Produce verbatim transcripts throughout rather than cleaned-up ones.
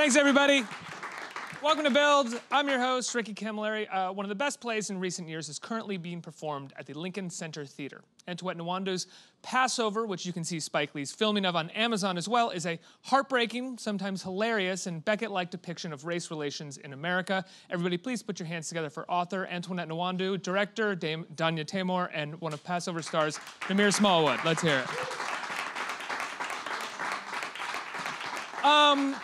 Thanks, everybody. Welcome to Build. I'm your host, Ricky Camilleri. Uh, one of the best plays in recent years is currently being performed at the Lincoln Center Theater. Antoinette Nwandu's Passover, which you can see Spike Lee's filming of on Amazon as well, is a heartbreaking, sometimes hilarious, and Beckett-like depiction of race relations in America. Everybody, please put your hands together for author Antoinette Nwandu, director Dame Danya Taymor, and one of Passover stars, Namir Smallwood. Let's hear it. Um...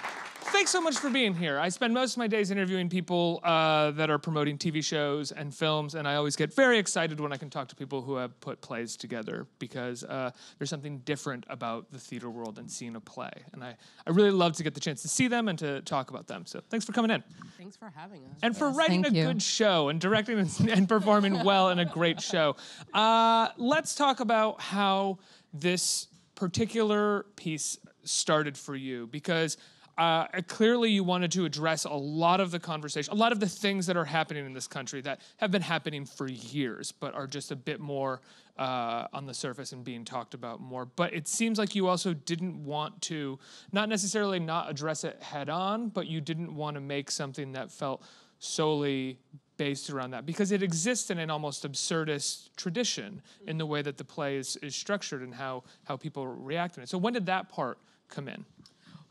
Thanks so much for being here. I spend most of my days interviewing people uh, that are promoting T V shows and films, and I always get very excited when I can talk to people who have put plays together, because uh, there's something different about the theater world and seeing a play. And I, I really love to get the chance to see them and to talk about them. So thanks for coming in. Thanks for having us. And for yes, writing a you. good show and directing and performing well in a great show. Uh, let's talk about how this particular piece started for you, because Uh, clearly you wanted to address a lot of the conversation, a lot of the things that are happening in this country that have been happening for years, but are just a bit more uh, on the surface and being talked about more. But it seems like you also didn't want to, not necessarily not address it head on, but you didn't want to make something that felt solely based around that, because it exists in an almost absurdist tradition in the way that the play is, is structured and how, how people react to it. So when did that part come in?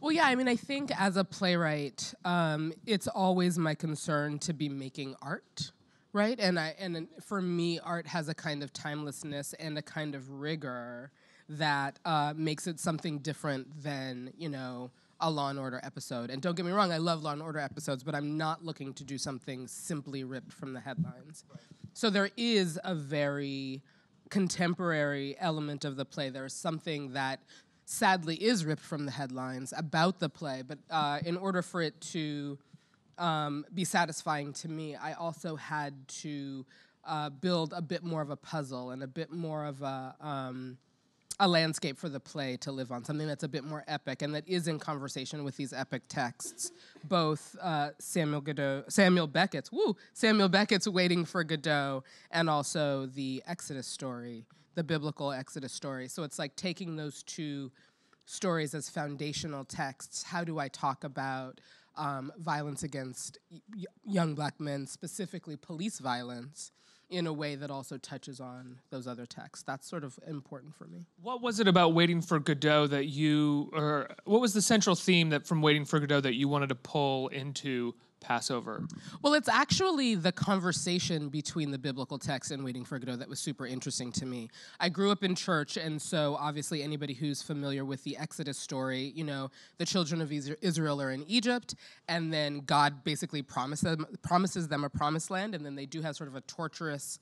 Well, yeah, I mean, I think as a playwright, um, it's always my concern to be making art, right? And I, and for me, art has a kind of timelessness and a kind of rigor that uh, makes it something different than, you know, a Law and Order episode. And don't get me wrong, I love Law and Order episodes, but I'm not looking to do something simply ripped from the headlines. Right. So there is a very contemporary element of the play. There is something that sadly is ripped from the headlines about the play, but uh, in order for it to um, be satisfying to me, I also had to uh, build a bit more of a puzzle and a bit more of a, um, a landscape for the play to live on, something that's a bit more epic and that is in conversation with these epic texts. Both uh, Samuel Godot, Samuel Beckett's, woo, Samuel Beckett's Waiting for Godot, and also the Exodus story, the biblical Exodus story. So it's like taking those two stories as foundational texts. How do I talk about um, violence against y young black men, specifically police violence, in a way that also touches on those other texts? That's sort of important for me. What was it about Waiting for Godot that you, or what was the central theme that from Waiting for Godot that you wanted to pull into Passover? Well, it's actually the conversation between the biblical text and Waiting for Godot that was super interesting to me. I grew up in church, and so obviously anybody who's familiar with the Exodus story, you know, the children of Israel are in Egypt, and then God basically promised them, promises them a promised land, and then they do have sort of a torturous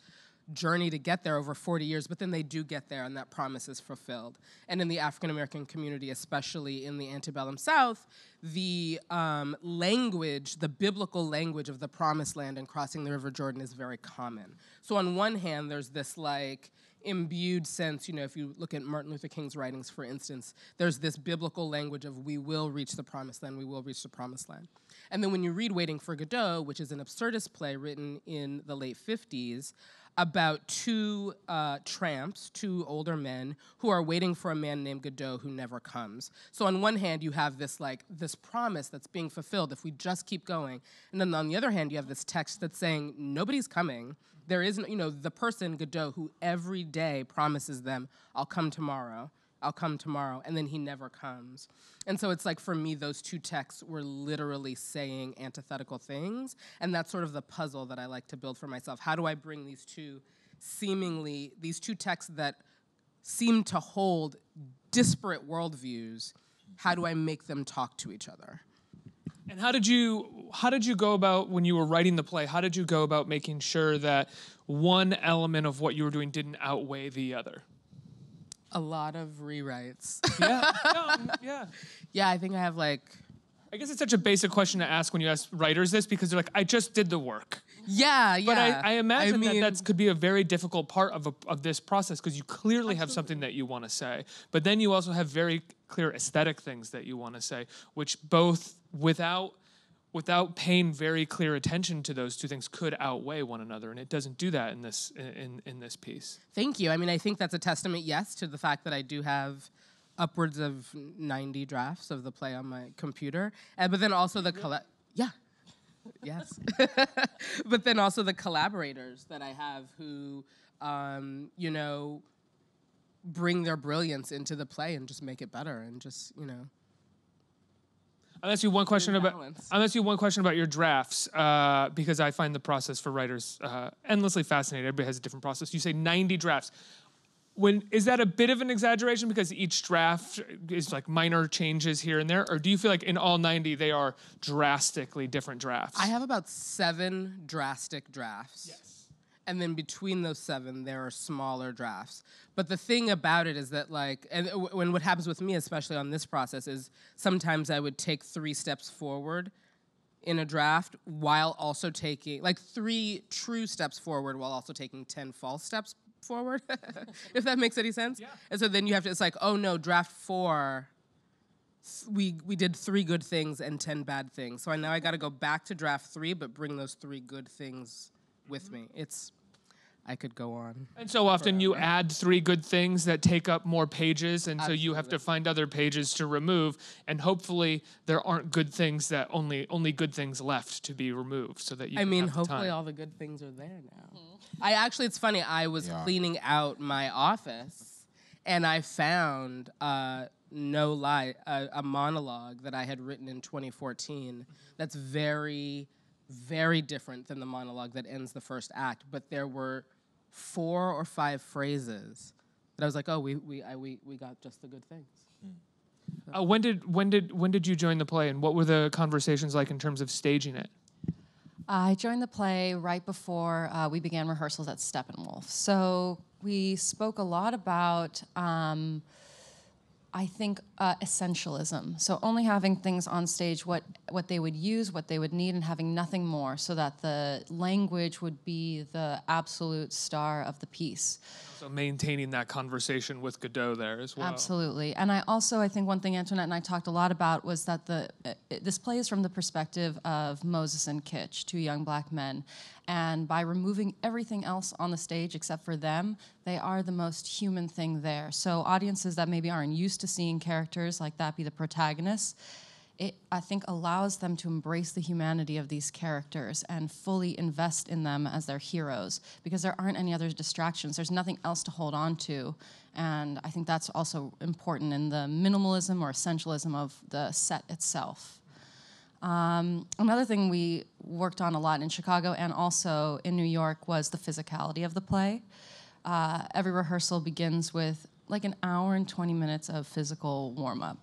journey to get there over forty years, but then they do get there, and that promise is fulfilled. And in the African-American community, especially in the antebellum South, the um, language, the biblical language of the promised land and crossing the River Jordan is very common. So on one hand, there's this like imbued sense, you know, if you look at Martin Luther King's writings, for instance, there's this biblical language of we will reach the promised land, we will reach the promised land. And then when you read Waiting for Godot, which is an absurdist play written in the late fifties, about two uh, tramps, two older men, who are waiting for a man named Godot who never comes. So on one hand, you have this like this promise that's being fulfilled if we just keep going. And then on the other hand, you have this text that's saying, nobody's coming. There isn't, you know, the person, Godot, who every day promises them, I'll come tomorrow, I'll come tomorrow, and then he never comes. And so it's like, for me, those two texts were literally saying antithetical things, and that's sort of the puzzle that I like to build for myself. How do I bring these two seemingly, these two texts that seem to hold disparate worldviews, how do I make them talk to each other? And how did you, how did you go about, when you were writing the play, how did you go about making sure that one element of what you were doing didn't outweigh the other? A lot of rewrites. Yeah. No, yeah. Yeah, I think I have like... I guess it's such a basic question to ask when you ask writers this, because they're like, I just did the work. Yeah, yeah. But I, I imagine I mean, that that could be a very difficult part of, a, of this process, because you clearly absolutely. have something that you want to say, but then you also have very clear aesthetic things that you want to say, which both without... without paying very clear attention to those two things could outweigh one another, and it doesn't do that in this in in this piece. Thank you. I mean, I think that's a testament, yes, to the fact that I do have upwards of ninety drafts of the play on my computer, and but then also the colla yeah, yes, but then also the collaborators that I have who, um, you know, bring their brilliance into the play and just make it better and just you know. I'll ask you one question about. I'll ask you one question about your drafts uh, because I find the process for writers uh, endlessly fascinating. Everybody has a different process. You say ninety drafts. When is that a bit of an exaggeration because each draft is like minor changes here and there, or do you feel like in all ninety they are drastically different drafts? I have about seven drastic drafts. Yes. And then between those seven there are smaller drafts. But the thing about it is that like, and when what happens with me especially on this process is sometimes I would take three steps forward in a draft while also taking like three true steps forward while also taking ten false steps forward, if that makes any sense. Yeah. And so then you have to, it's like, oh no, draft four, we we did three good things and ten bad things. So I, now I gotta go back to draft three, but bring those three good things with me. It's, I could go on. And so often forever. You add three good things that take up more pages, and absolutely. So you have to find other pages to remove, and hopefully there aren't good things that, only only good things left to be removed so that you I mean, have hopefully the all the good things are there now. Mm-hmm. I actually, it's funny, I was yeah. cleaning out my office and I found, uh, no lie, a, a monologue that I had written in twenty fourteen that's very, very different than the monologue that ends the first act. But there were four or five phrases that I was like, oh, we, we, I, we, we got just the good things. Mm. So. uh, when did, when did, when did you join the play and what were the conversations like in terms of staging it? I joined the play right before uh, we began rehearsals at Steppenwolf. So we spoke a lot about, um, I think, uh, essentialism. So only having things on stage, what, what they would use, what they would need, and having nothing more so that the language would be the absolute star of the piece. So maintaining that conversation with Godot there as well. Absolutely. And I also, I think one thing Antoinette and I talked a lot about was that the uh, this play is from the perspective of Moses and Kitch, two young black men. And by removing everything else on the stage except for them, they are the most human thing there. So audiences that maybe aren't used to seeing characters like that be the protagonists, it, I think, allows them to embrace the humanity of these characters and fully invest in them as their heroes because there aren't any other distractions. There's nothing else to hold on to. And I think that's also important in the minimalism or essentialism of the set itself. Um, another thing we worked on a lot in Chicago and also in New York was the physicality of the play. Uh, every rehearsal begins with like an hour and twenty minutes of physical warm-up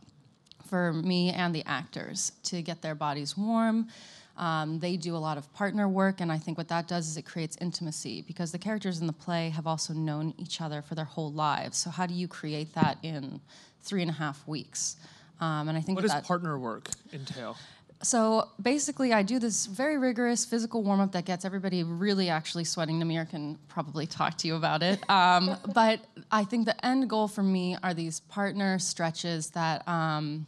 for me and the actors to get their bodies warm. Um, they do a lot of partner work, and I think what that does is it creates intimacy because the characters in the play have also known each other for their whole lives. So how do you create that in three and a half weeks? Um, and I think what does partner work entail? So basically, I do this very rigorous physical warm-up that gets everybody really actually sweating. Namir can probably talk to you about it. Um, but I think the end goal for me are these partner stretches that um,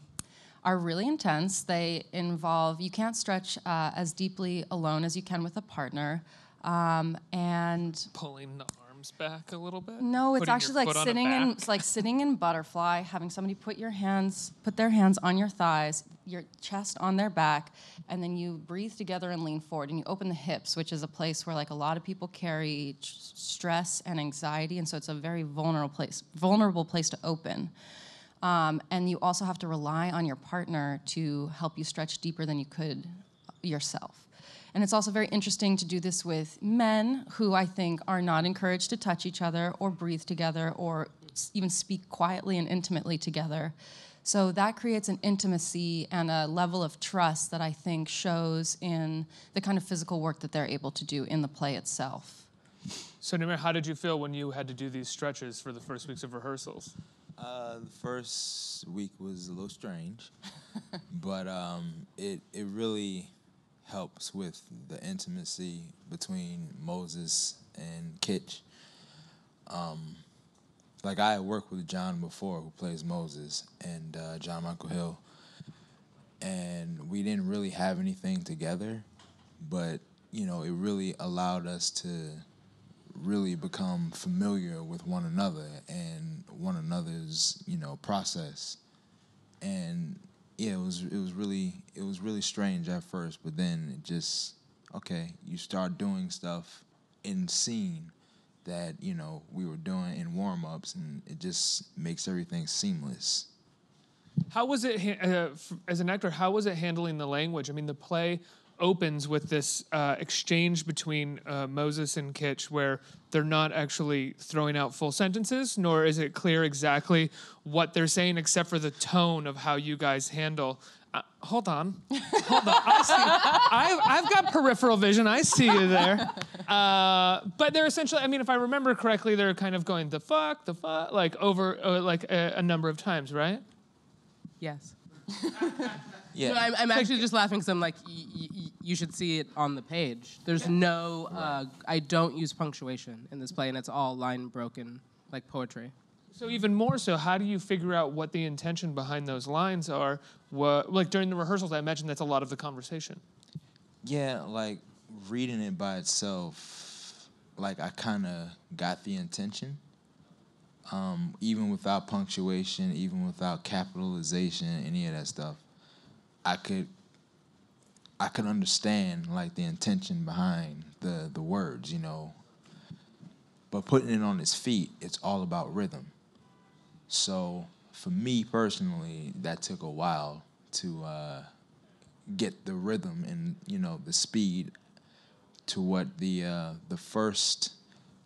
are really intense. They involve, you can't stretch uh, as deeply alone as you can with a partner. Um, and pulling the arms back a little bit? No, it's actually like sitting in, it's like sitting in butterfly, having somebody put your hands, put their hands on your thighs, your chest on their back, and then you breathe together and lean forward, and you open the hips, which is a place where like a lot of people carry stress and anxiety, and so it's a very vulnerable place, vulnerable place to open. Um, and you also have to rely on your partner to help you stretch deeper than you could yourself. And it's also very interesting to do this with men who I think are not encouraged to touch each other or breathe together or even speak quietly and intimately together. So that creates an intimacy and a level of trust that I think shows in the kind of physical work that they're able to do in the play itself. So Namir, how did you feel when you had to do these stretches for the first weeks of rehearsals? Uh, the first week was a little strange, but um, it, it really helps with the intimacy between Moses and Kitch. Um, Like, I had worked with John before, who plays Moses, and uh, John Michael Hill. And we didn't really have anything together, but, you know, it really allowed us to really become familiar with one another and one another's, you know, process. And yeah, it was it was really it was really strange at first, but then it just, okay, you start doing stuff in scene that, you know, we were doing in warm-ups, and it just makes everything seamless. How was it, uh, as an actor, how was it handling the language? I mean, the play opens with this uh, exchange between uh, Moses and Kitch where they're not actually throwing out full sentences, nor is it clear exactly what they're saying except for the tone of how you guys handle. Uh, hold on. Hold on. I see. I've, I've got peripheral vision. I see you there. Uh, but they're essentially, I mean, if I remember correctly, they're kind of going, the fuck, the fuck, like over uh, like a, a number of times, right? Yes. Yeah. No, I'm, I'm actually just laughing because I'm like, y- y- you should see it on the page. There's no, uh, I don't use punctuation in this play, and it's all line broken, like poetry. So even more so, how do you figure out what the intention behind those lines are? What, like during the rehearsals, I imagine that's a lot of the conversation. Yeah, like reading it by itself, like I kind of got the intention. Um, even without punctuation, even without capitalization, any of that stuff, I could I could understand like the intention behind the, the words, you know. But putting it on its feet, it's all about rhythm. So for me personally, that took a while to uh, get the rhythm and, you know, the speed to what the uh, the first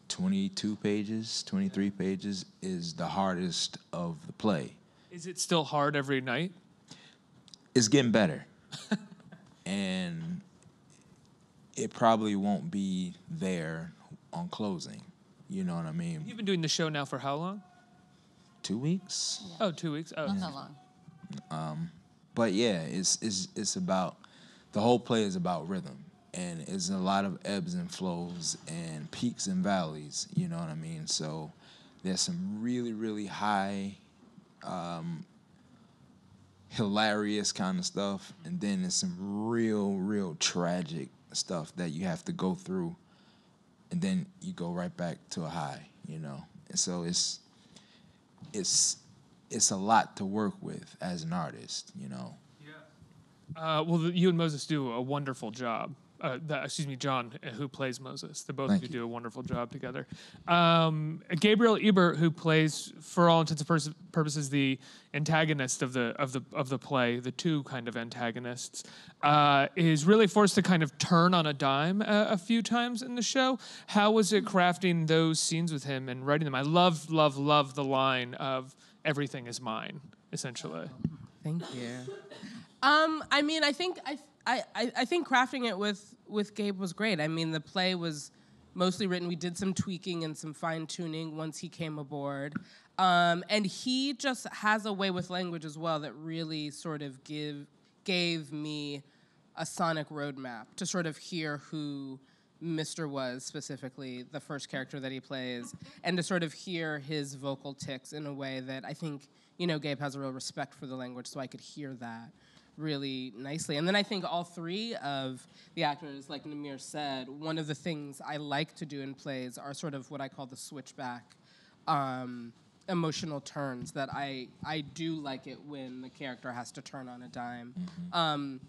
twenty-two pages, twenty-three pages is the hardest of the play. Is it still hard every night? It's getting better. And it probably won't be there on closing. You know what I mean? You've been doing the show now for how long? Two weeks. Yeah. Oh, two weeks. Oh. Not that long. Um, but yeah, it's it's it's about, the whole play is about rhythm. And it's a lot of ebbs and flows and peaks and valleys, you know what I mean? So there's some really, really high, um, hilarious kind of stuff, and then there's some real, real tragic stuff that you have to go through, and then you go right back to a high, you know? And so it's it's it's a lot to work with as an artist, you know? Yeah. Uh, well, you and Moses do a wonderful job. Uh, the, excuse me, John, who plays Moses. The both Thank of you, you do a wonderful job together. Um, Gabriel Ebert, who plays, for all intents and purposes, the antagonist of the of the of the play, the two kind of antagonists, uh, is really forced to kind of turn on a dime a, a few times in the show. How was it crafting those scenes with him and writing them? I love, love, love the line of "Everything is mine," essentially. Thank you. um, I mean, I think I. Th- I, I think crafting it with, with Gabe was great. I mean, the play was mostly written. We did some tweaking and some fine-tuning once he came aboard. Um, and he just has a way with language as well that really sort of give gave me a sonic roadmap to sort of hear who Mister was, specifically the first character that he plays, and to sort of hear his vocal tics in a way that I think, you know, Gabe has a real respect for the language, so I could hear that really nicely. And then I think all three of the actors, like Namir said, one of the things I like to do in plays are sort of what I call the switchback um, emotional turns, that I, I do like it when the character has to turn on a dime. Mm-hmm. Um,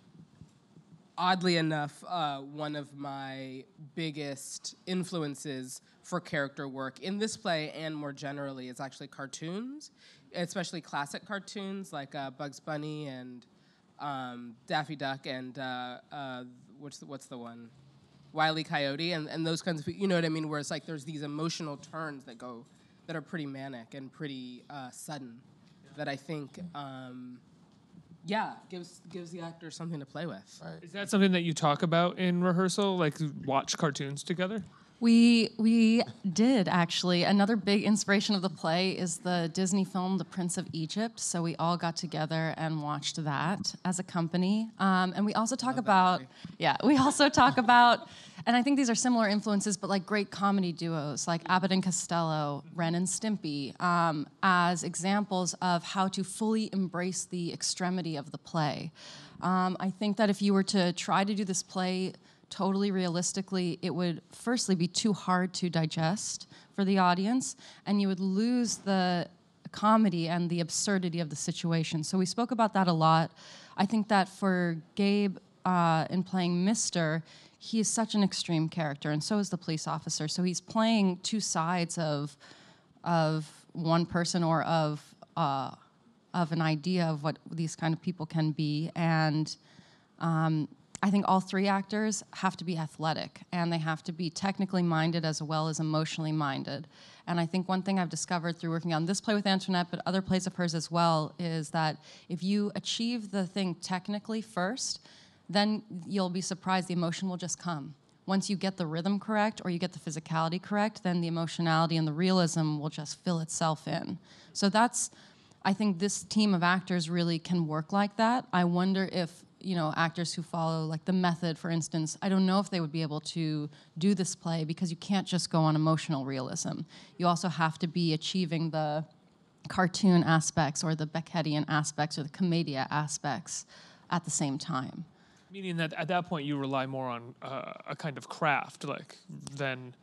oddly enough, uh, one of my biggest influences for character work in this play and more generally is actually cartoons, especially classic cartoons like uh, Bugs Bunny and Um, Daffy Duck and uh, uh, what's the, what's the one? Wile E. Coyote and, and those kinds of, you know what I mean, where it's like there's these emotional turns that go, that are pretty manic and pretty uh, sudden, yeah. That I think, um, yeah, gives gives the actor something to play with. Right. Is that something that you talk about in rehearsal, like watch cartoons together? We we did, actually. Another big inspiration of the play is the Disney film The Prince of Egypt. So we all got together and watched that as a company. Um, and we also talk Love about, yeah, we also talk about, and I think these are similar influences, but like great comedy duos like Abbott and Costello, Ren and Stimpy, um, as examples of how to fully embrace the extremity of the play. Um, I think that if you were to try to do this play totally realistically, it would firstly be too hard to digest for the audience, and you would lose the comedy and the absurdity of the situation. So we spoke about that a lot. I think that for Gabe uh, in playing Mister, he is such an extreme character, and so is the police officer. So he's playing two sides of of one person or of uh, of an idea of what these kind of people can be. And um, I think all three actors have to be athletic, and they have to be technically minded as well as emotionally minded. And I think one thing I've discovered through working on this play with Antoinette, but other plays of hers as well, is that if you achieve the thing technically first, then you'll be surprised, the emotion will just come. Once you get the rhythm correct or you get the physicality correct, then the emotionality and the realism will just fill itself in. So that's, I think this team of actors really can work like that. I wonder if, you know, actors who follow like The Method, for instance, I don't know if they would be able to do this play, because you can't just go on emotional realism. You also have to be achieving the cartoon aspects or the Beckettian aspects or the commedia aspects at the same time. Meaning that at that point you rely more on uh, a kind of craft, like, than...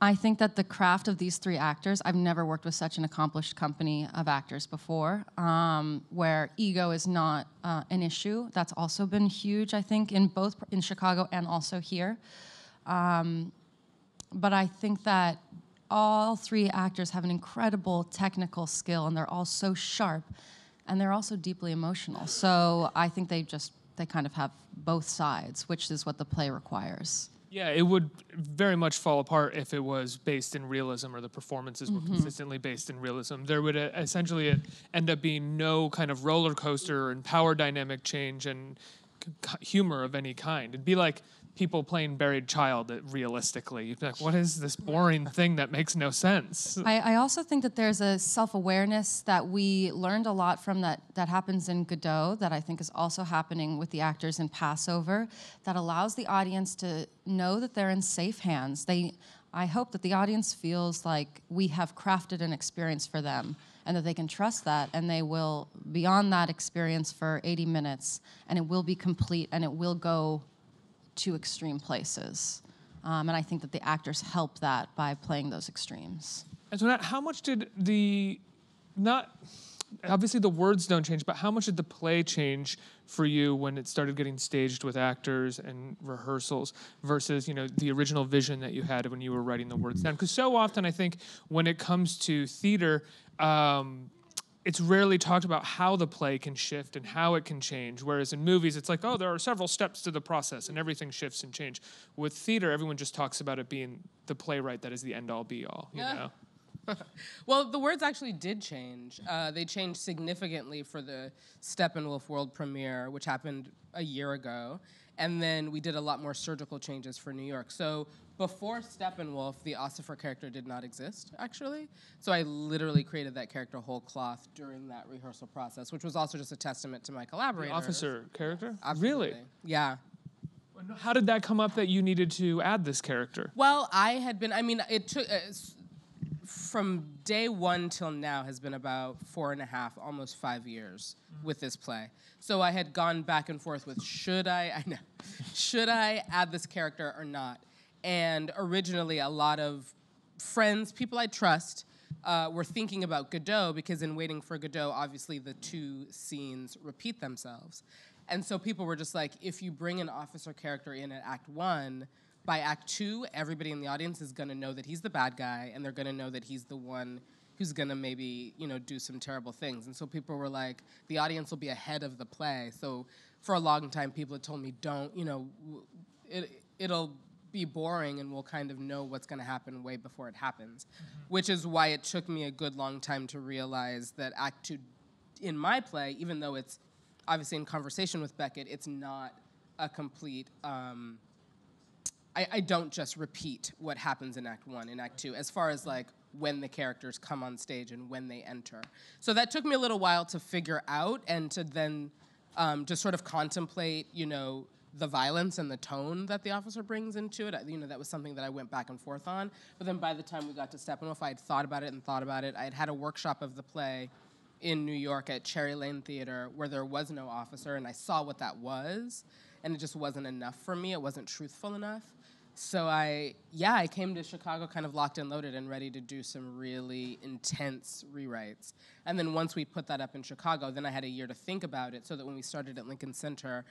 I think that the craft of these three actors, I've never worked with such an accomplished company of actors before, um, where ego is not uh, an issue. That's also been huge, I think, in both in Chicago and also here. Um, but I think that all three actors have an incredible technical skill, and they're all so sharp, and they're also deeply emotional. So I think they just... they kind of have both sides, which is what the play requires. Yeah, it would very much fall apart if it was based in realism, or the performances mm-hmm. were consistently based in realism. There would uh, essentially end up being no kind of roller coaster and power dynamic change and c humor of any kind. It'd be like people playing Buried Child realistically. You'd be like, what is this boring thing that makes no sense? I, I also think that there's a self-awareness that we learned a lot from that, that happens in Godot, that I think is also happening with the actors in Passover, that allows the audience to know that they're in safe hands. They, I hope that the audience feels like we have crafted an experience for them, and that they can trust that, and they will be on that experience for eighty minutes, and it will be complete, and it will go to extreme places. Um, and I think that the actors help that by playing those extremes. Antoinette, how much did the, not, obviously the words don't change, but how much did the play change for you when it started getting staged with actors and rehearsals versus, you know, the original vision that you had when you were writing the words down? Because so often I think when it comes to theater, um, it's rarely talked about how the play can shift and how it can change, whereas in movies it's like, oh, there are several steps to the process and everything shifts and changes. With theater, everyone just talks about it being the playwright that is the end-all, be-all, you yeah. know? Well, the words actually did change. Uh, they changed significantly for the Steppenwolf world premiere, which happened a year ago, and then we did a lot more surgical changes for New York. So before Steppenwolf, the Ossifer character did not exist, actually. So I literally created that character whole cloth during that rehearsal process, which was also just a testament to my collaborators. The officer character? Absolutely. Really? Yeah. How did that come up that you needed to add this character? Well, I had been, I mean, it took, uh, from day one till now has been about four and a half, almost five years mm-hmm. with this play. So I had gone back and forth with, should I, I know, should I add this character or not? And originally, a lot of friends, people I trust, uh, were thinking about Godot, because in Waiting for Godot, obviously the two scenes repeat themselves. And so people were just like, if you bring an officer character in at act one, by act two, everybody in the audience is gonna know that he's the bad guy, and they're gonna know that he's the one who's gonna maybe, you know, do some terrible things. And so people were like, the audience will be ahead of the play. So for a long time, people had told me, don't, you know, it, it'll, be boring, and we'll kind of know what's going to happen way before it happens, which is why it took me a good long time to realize that act two in my play, even though it's obviously in conversation with Beckett, it's not a complete, um, I, I don't just repeat what happens in act one, in act two, as far as like when the characters come on stage and when they enter. So that took me a little while to figure out, and to then um, just sort of contemplate, you know, the violence and the tone that the officer brings into it. You know, that was something that I went back and forth on. But then by the time we got to Steppenwolf, I had thought about it and thought about it. I had had a workshop of the play in New York at Cherry Lane Theater where there was no officer, and I saw what that was. and it just wasn't enough for me. It wasn't truthful enough. So I, yeah, I came to Chicago kind of locked and loaded and ready to do some really intense rewrites. And then once we put that up in Chicago, then I had a year to think about it so that when we started at Lincoln Center,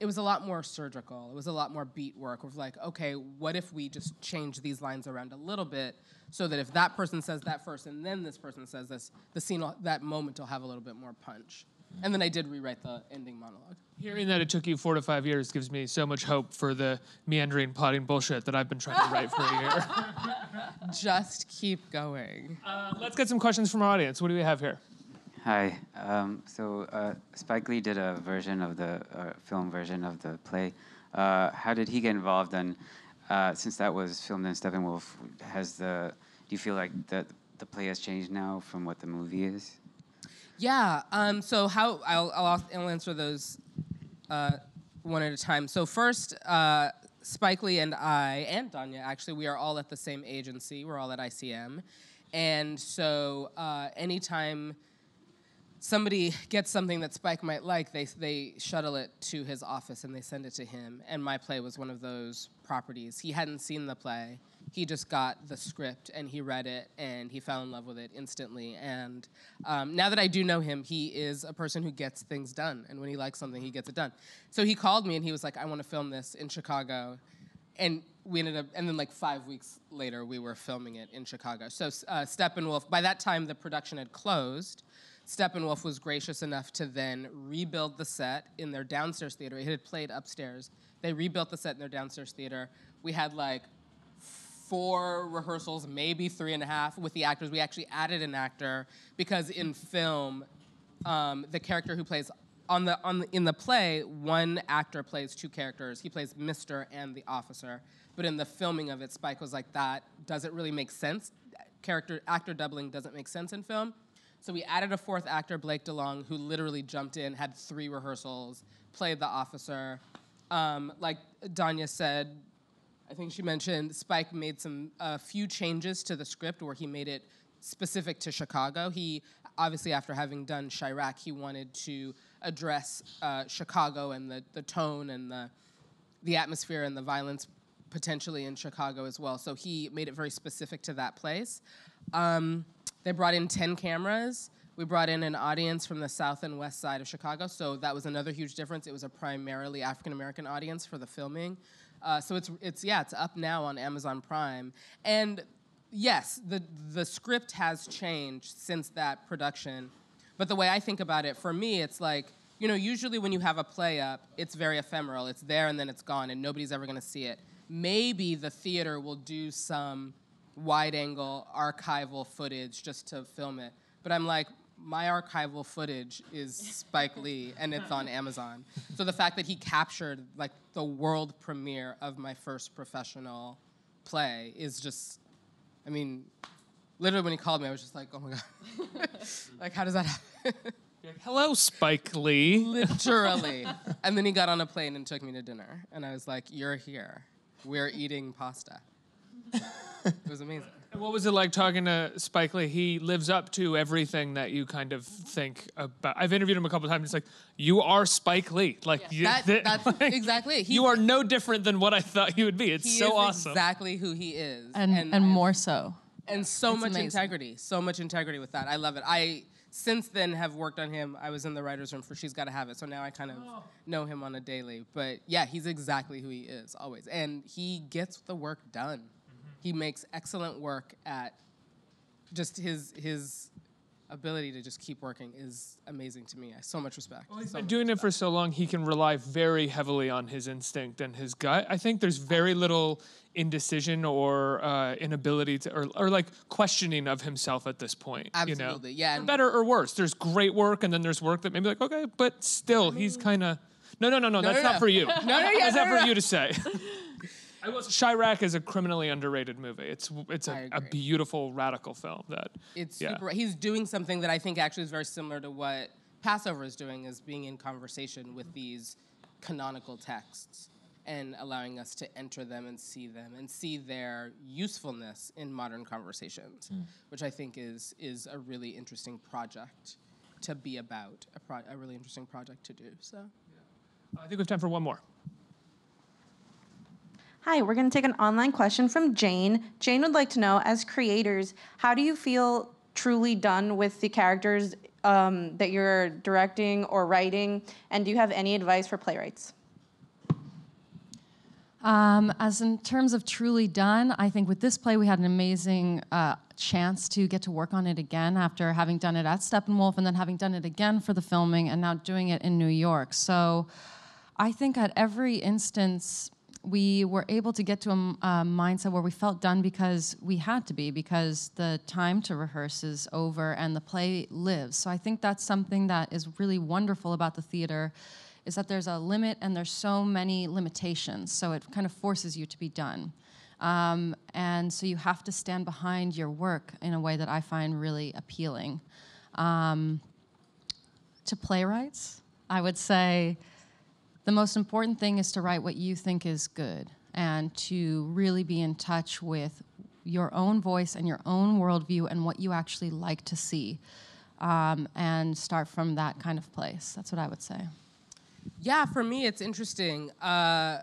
it was a lot more surgical. It was a lot more beat work of like, okay, what if we just change these lines around a little bit so that if that person says that first and then this person says this, the scene, will, that moment will have a little bit more punch. And then I did rewrite the ending monologue. Hearing that it took you four to five years gives me so much hope for the meandering, plotting bullshit that I've been trying to write for a year. Just keep going. Uh, let's get some questions from our audience. What do we have here? Hi. Um, so uh, Spike Lee did a version of the uh, film version of the play. Uh, how did he get involved? And uh, since that was filmed in Steppenwolf, has the do you feel like that the play has changed now from what the movie is? Yeah, um, so how, I'll, I'll, I'll answer those uh, one at a time. So first, uh, Spike Lee and I, and Danya actually, we are all at the same agency, we're all at I C M. And so uh, anytime somebody gets something that Spike might like, they, they shuttle it to his office and they send it to him. And my play was one of those properties. He hadn't seen the play, he just got the script and he read it and he fell in love with it instantly. And um, now that I do know him, he is a person who gets things done. And when he likes something, he gets it done. So he called me and he was like, I want to film this in Chicago. And we ended up, and then like five weeks later, we were filming it in Chicago. So uh, Steppenwolf, by that time the production had closed. Steppenwolf was gracious enough to then rebuild the set in their downstairs theater. It had played upstairs. They rebuilt the set in their downstairs theater. We had like four rehearsals, maybe three and a half with the actors. We actually added an actor because in film, um, the character who plays on the on the, in the play, one actor plays two characters. He plays Mister and the officer. But in the filming of it, Spike was like, that doesn't really make sense. Character actor doubling doesn't make sense in film. So we added a fourth actor, Blake DeLong, who literally jumped in, had three rehearsals, played the officer. Um, like Danya said, I think she mentioned, Spike made some a uh, few changes to the script where he made it specific to Chicago. He, obviously after having done Chiraq, he wanted to address uh, Chicago and the, the tone and the, the atmosphere and the violence potentially in Chicago as well. So he made it very specific to that place. Um, they brought in ten cameras. We brought in an audience from the south and west side of Chicago, so that was another huge difference. It was a primarily African-American audience for the filming. Uh, so it's, it's yeah, it's up now on Amazon Prime. And yes, the, the script has changed since that production. But the way I think about it, for me, it's like, you know, usually when you have a play up, it's very ephemeral. It's there and then it's gone and nobody's ever gonna see it. Maybe the theater will do some wide angle archival footage just to film it. But I'm like, my archival footage is Spike Lee, and it's on Amazon. So the fact that he captured like the world premiere of my first professional play is just, I mean, literally when he called me, I was just like, oh my God. Like, how does that happen? Hello, Spike Lee. Literally. And then he got on a plane and took me to dinner. And I was like, you're here. We're eating pasta. It was amazing. What was it like talking to Spike Lee? He lives up to everything that you kind of think about. I've interviewed him a couple of times. It's like, you are Spike Lee. Like, yes. you, that, th that's like, exactly. He, you are no different than what I thought you would be. It's so awesome. Exactly who he is. And, and, and more so. And so it's much amazing. integrity. So much integrity with that. I love it. I, since then, have worked on him. I was in the writer's room for She's Gotta Have It. So now I kind of oh. know him on a daily. But yeah, he's exactly who he is, always. And he gets the work done. He makes excellent work at just his his ability to just keep working is amazing to me. I have so much respect. Well, he's so been doing respect. it for so long, he can rely very heavily on his instinct and his gut. I think there's very little indecision or uh, inability to, or, or like questioning of himself at this point. Absolutely, you know? Yeah. For better or worse, there's great work and then there's work that maybe like, okay, but still he's kind of, no, no, no, no, no, that's no, not no. for you. no, no, no, That's no, not no, for no. you to say. I will say, Chiraq is a criminally underrated movie. It's it's a, a beautiful radical film that it's yeah. super. He's doing something that I think actually is very similar to what Passover is doing, is being in conversation with these canonical texts and allowing us to enter them and see them and see their usefulness in modern conversations, mm. which I think is is a really interesting project to be about, a, pro a really interesting project to do. So yeah. I think we have time for one more. Hi, we're going to take an online question from Jane. Jane would like to know, as creators, how do you feel truly done with the characters um, that you're directing or writing? And do you have any advice for playwrights? Um, as in terms of truly done, I think with this play we had an amazing uh, chance to get to work on it again after having done it at Steppenwolf and then having done it again for the filming and now doing it in New York. So I think at every instance we were able to get to a, a mindset where we felt done because we had to be, because the time to rehearse is over and the play lives. So I think that's something that is really wonderful about the theater, is that there's a limit and there's so many limitations, so it kind of forces you to be done. Um, and so you have to stand behind your work in a way that I find really appealing. Um, to playwrights, I would say the most important thing is to write what you think is good and to really be in touch with your own voice and your own worldview and what you actually like to see, um, and start from that kind of place. That's what I would say. Yeah, for me, it's interesting. Uh,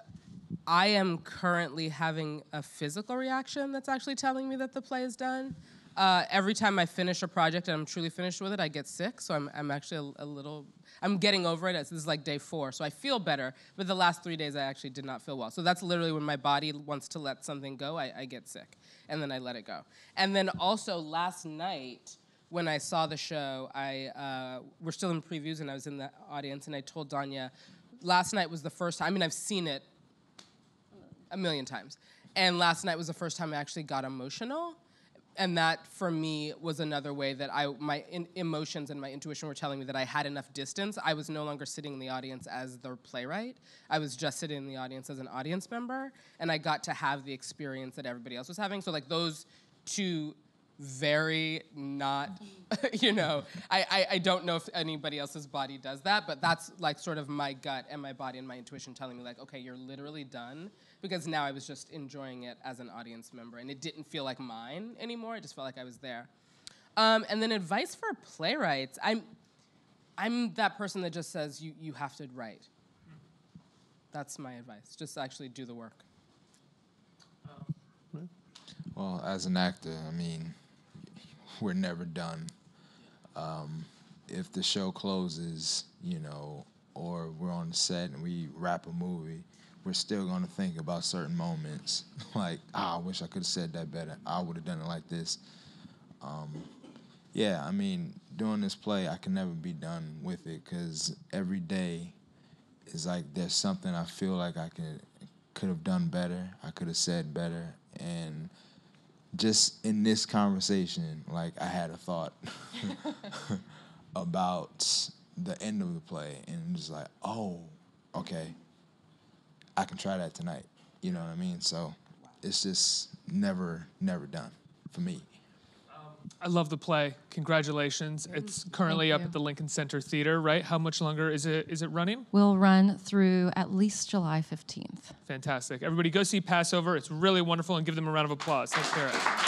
I am currently having a physical reaction that's actually telling me that the play is done. Uh, every time I finish a project and I'm truly finished with it, I get sick, so I'm, I'm actually a, a little, I'm getting over it. This is like day four, so I feel better, but the last three days I actually did not feel well. So that's literally when my body wants to let something go, I, I get sick, and then I let it go. And then also last night, when I saw the show, I uh, we're still in previews, and I was in the audience, and I told Danya, last night was the first time, I mean, I've seen it a million times, and last night was the first time I actually got emotional, and that, for me, was another way that I my in emotions and my intuition were telling me that I had enough distance. I was no longer sitting in the audience as the playwright. I was just sitting in the audience as an audience member, and I got to have the experience that everybody else was having, so like those two very not, you know, I, I, I don't know if anybody else's body does that, but that's like sort of my gut and my body and my intuition telling me like, okay, you're literally done, because now I was just enjoying it as an audience member and it didn't feel like mine anymore. It just felt like I was there. Um, and then advice for playwrights. I'm, I'm that person that just says you, you have to write. That's my advice. Just actually do the work. Well, as an actor, I mean, we're never done. Um, if the show closes, you know, or we're on set and we wrap a movie, we're still going to think about certain moments. Like, ah, I wish I could have said that better. I would have done it like this. Um, yeah, I mean, doing this play, I can never be done with it, because every day is like there's something I feel like I could could have done better, I could have said better, and just in this conversation, like, I had a thought about the end of the play, and just like, oh, okay, I can try that tonight. You know what I mean? So it's just never, never done for me. Um, I love the play. Congratulations. It's currently up at the Lincoln Center Theater, right? How much longer is it is it running? We'll run through at least July fifteenth. Fantastic. Everybody go see Passover. It's really wonderful, and give them a round of applause. Let's hear it.